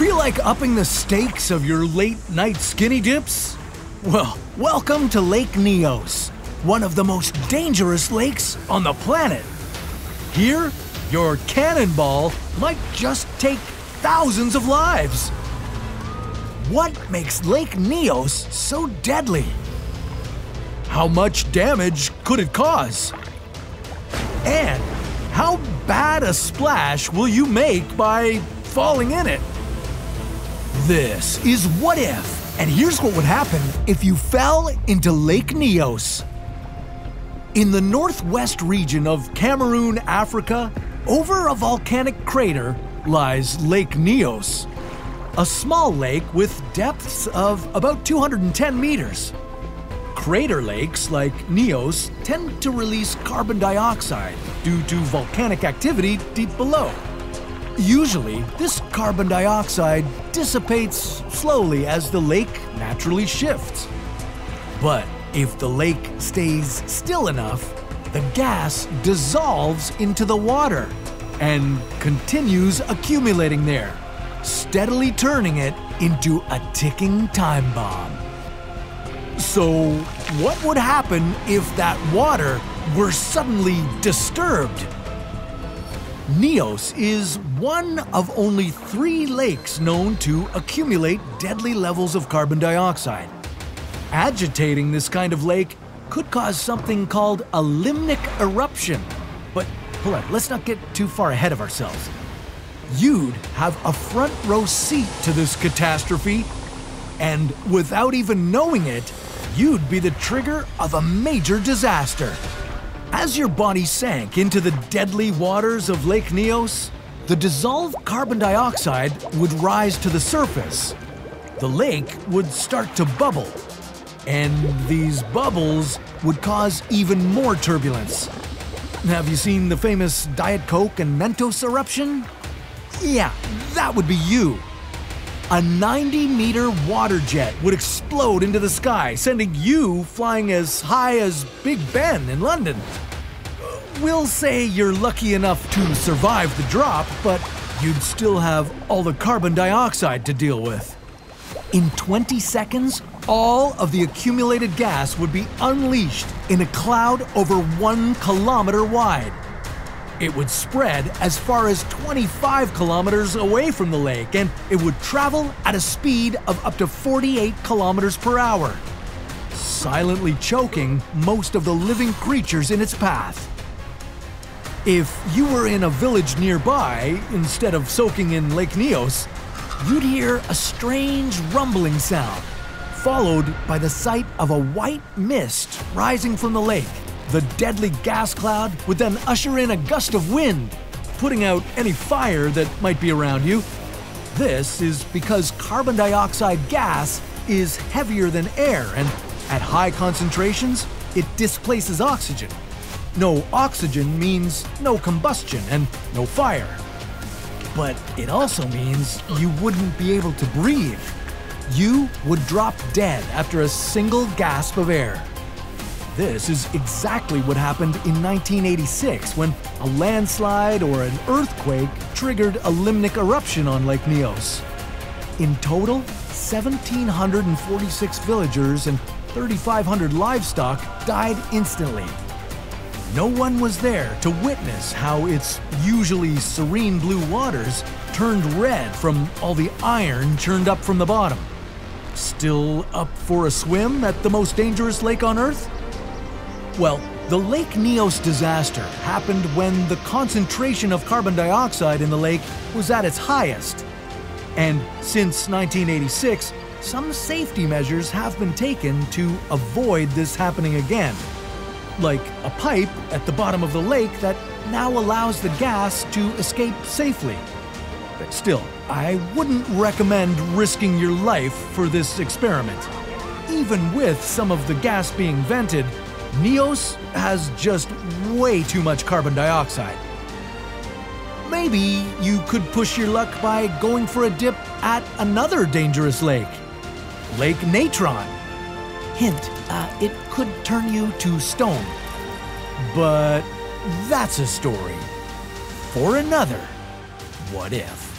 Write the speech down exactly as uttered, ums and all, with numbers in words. Feel like upping the stakes of your late-night skinny dips? Well, welcome to Lake Nyos, one of the most dangerous lakes on the planet. Here, your cannonball might just take thousands of lives. What makes Lake Nyos so deadly? How much damage could it cause? And how bad a splash will you make by falling in it? This is What If, and here's what would happen if you fell into Lake Nyos. In the northwest region of Cameroon, Africa, over a volcanic crater lies Lake Nyos, a small lake with depths of about two hundred ten meters. Crater lakes like Nyos tend to release carbon dioxide due to volcanic activity deep below. Usually, this carbon dioxide dissipates slowly as the lake naturally shifts. But if the lake stays still enough, the gas dissolves into the water and continues accumulating there, steadily turning it into a ticking time bomb. So, what would happen if that water were suddenly disturbed? Nyos is one of only three lakes known to accumulate deadly levels of carbon dioxide. Agitating this kind of lake could cause something called a limnic eruption. But hold on, let's not get too far ahead of ourselves. You'd have a front row seat to this catastrophe, and without even knowing it, you'd be the trigger of a major disaster. As your body sank into the deadly waters of Lake Nyos, the dissolved carbon dioxide would rise to the surface. The lake would start to bubble, and these bubbles would cause even more turbulence. Have you seen the famous Diet Coke and Mentos eruption? Yeah, that would be you. A ninety meter water jet would explode into the sky, sending you flying as high as Big Ben in London. We'll say you're lucky enough to survive the drop, but you'd still have all the carbon dioxide to deal with. In twenty seconds, all of the accumulated gas would be unleashed in a cloud over one kilometer wide. It would spread as far as twenty-five kilometers away from the lake, and it would travel at a speed of up to forty-eight kilometers per hour, silently choking most of the living creatures in its path. If you were in a village nearby, instead of soaking in Lake Nyos, you'd hear a strange rumbling sound, followed by the sight of a white mist rising from the lake. The deadly gas cloud would then usher in a gust of wind, putting out any fire that might be around you. This is because carbon dioxide gas is heavier than air, and at high concentrations, it displaces oxygen. No oxygen means no combustion and no fire. But it also means you wouldn't be able to breathe. You would drop dead after a single gasp of air. This is exactly what happened in nineteen eighty-six when a landslide or an earthquake triggered a limnic eruption on Lake Nyos. In total, one thousand seven hundred forty-six villagers and three thousand five hundred livestock died instantly. No one was there to witness how its usually serene blue waters turned red from all the iron churned up from the bottom. Still up for a swim at the most dangerous lake on Earth? Well, the Lake Nyos disaster happened when the concentration of carbon dioxide in the lake was at its highest. And since nineteen eighty-six, some safety measures have been taken to avoid this happening again, like a pipe at the bottom of the lake that now allows the gas to escape safely. But still, I wouldn't recommend risking your life for this experiment. Even with some of the gas being vented, Nyos has just way too much carbon dioxide. Maybe you could push your luck by going for a dip at another dangerous lake, Lake Natron. Hint, uh, it could turn you to stone. But that's a story for another What If.